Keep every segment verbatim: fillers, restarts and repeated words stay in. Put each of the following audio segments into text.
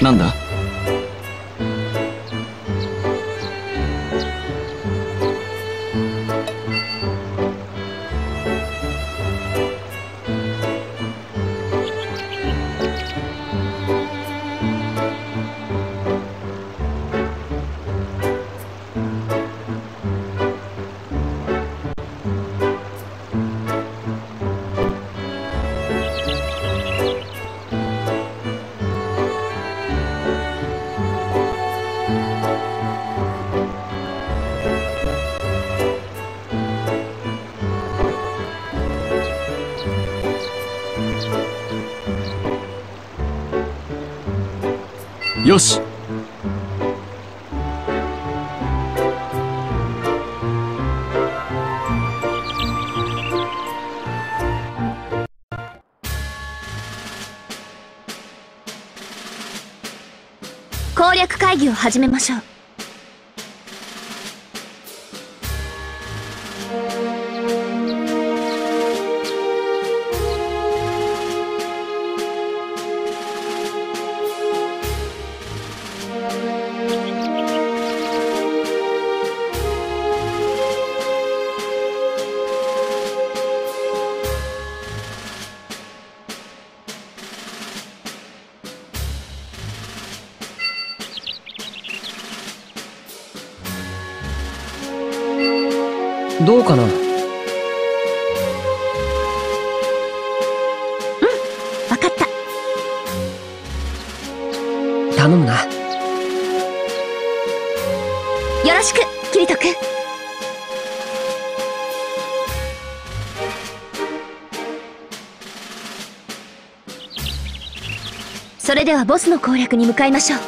なんだ？よし。攻略会議を始めましょう。どうかな？うん、わかった。頼むな。よろしく、キリト君。それではボスの攻略に向かいましょう。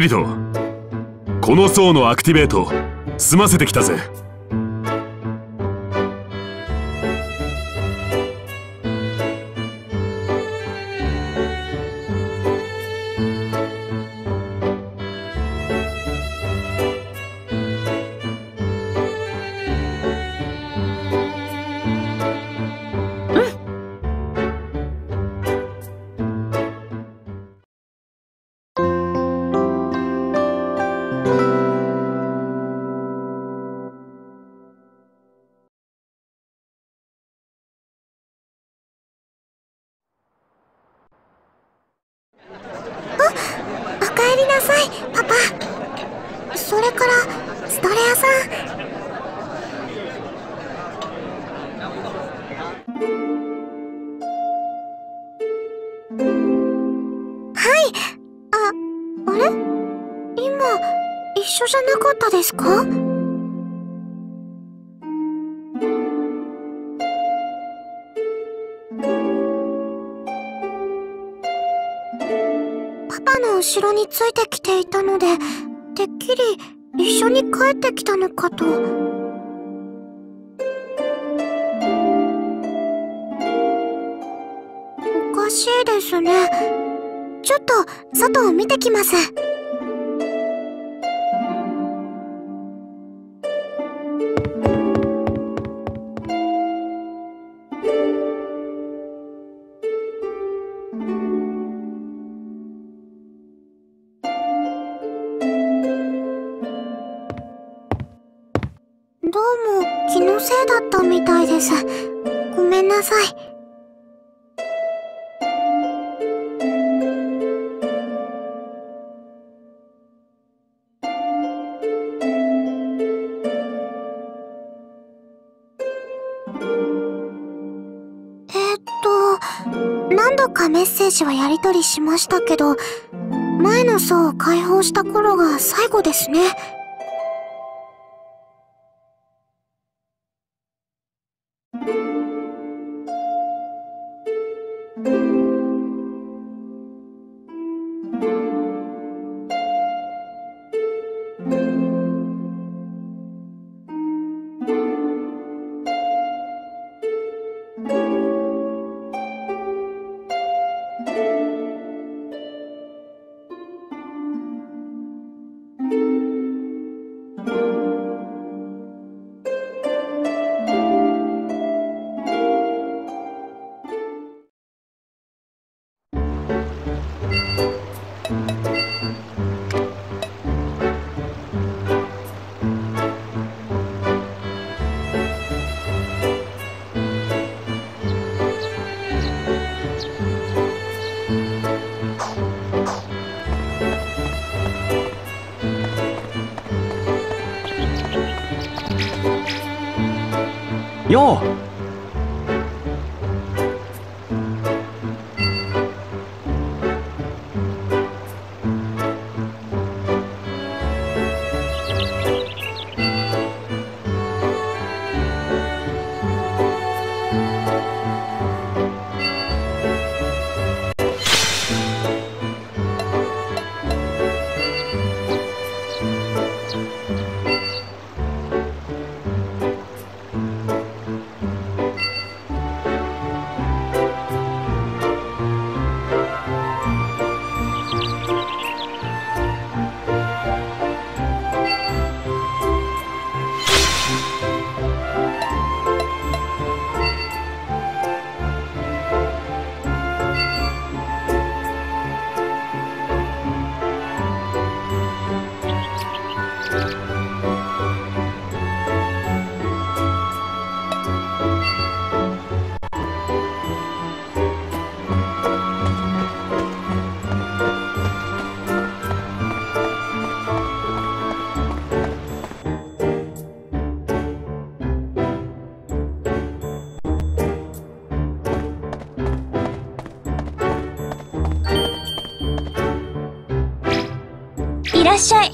キリト、この層のアクティベート済ませてきたぜ。ですか？あパパの後ろについてきていたので、てっきり一緒に帰ってきたのかと。おかしいですね。ちょっと外を見てきます。ごめんなさい。えっと何度かメッセージはやり取りしましたけど、前の層を解放した頃が最後ですね。よう。いらっしゃい。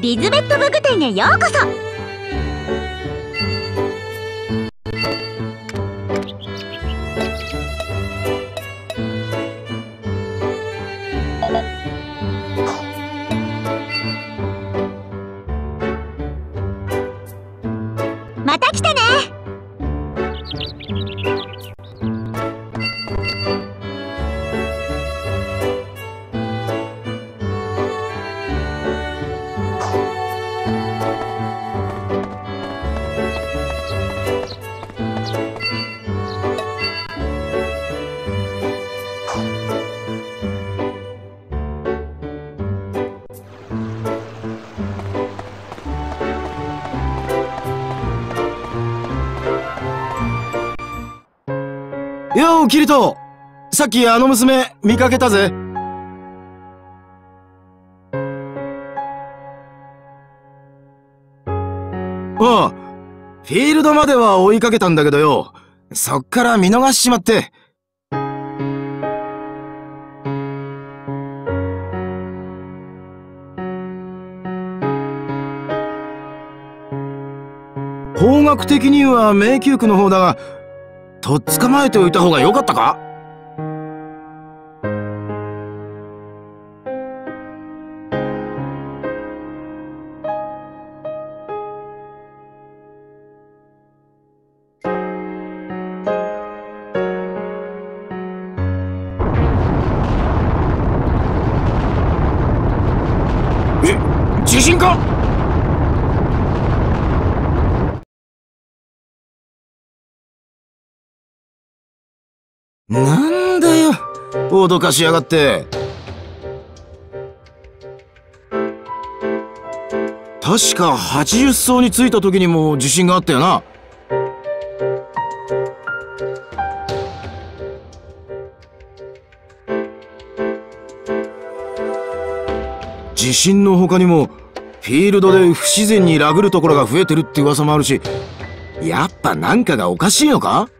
リズベット武具店へようこそ。また来てね。ようキリト、さっきあの娘見かけたぜ。ああ、フィールドまでは追いかけたんだけどよ、そっから見逃しちまって。方角的には迷宮区の方だが、とっ捕まえておいた方が良かったか？え、地震か？なんだよ、脅かしやがって。確かはちじゅう層に着いた時にも地震があったよな。地震の他にもフィールドで不自然にラグるところが増えてるって噂もあるし、やっぱなんかがおかしいのか？